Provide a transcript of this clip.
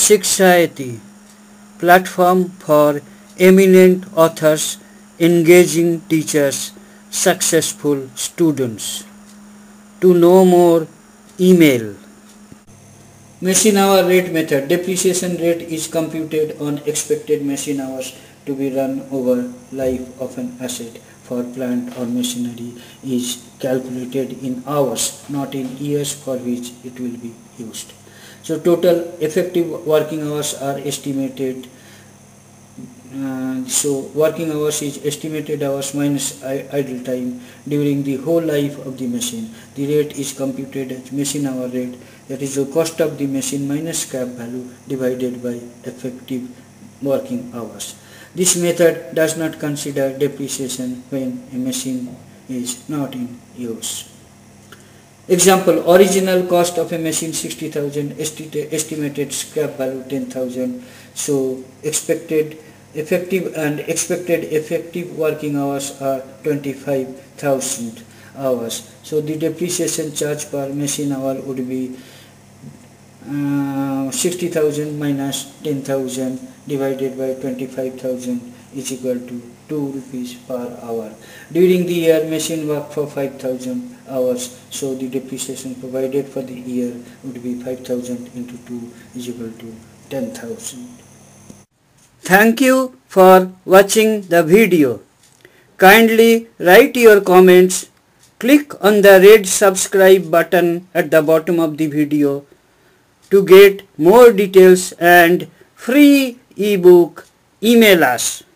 Sikshayati, platform for eminent authors, engaging teachers, successful students. To know more, email. Machine hour rate method. Depreciation rate is computed on expected machine hours to be run over life of an asset for plant or machinery is calculated in hours, not in years for which it will be used. So total effective working hours are estimated. So working hours is estimated hours minus idle time during the whole life of the machine. The rate is computed as machine hour rate, that is the cost of the machine minus scrap value divided by effective working hours. This method does not consider depreciation when a machine is not in use. Example: original cost of a machine 60,000, estimated scrap value 10,000. So expected effective working hours are 25,000 hours. So the depreciation charge per machine hour would be 60,000 minus 10,000 divided by 25,000 is equal to 2 rupees per hour. During the year, machine worked for 5,000 hours. So the depreciation provided for the year would be 5,000 into 2 is equal to 10,000. Thank you for watching the video. Kindly write your comments. Click on the red subscribe button at the bottom of the video to get more details and free ebook. Email us.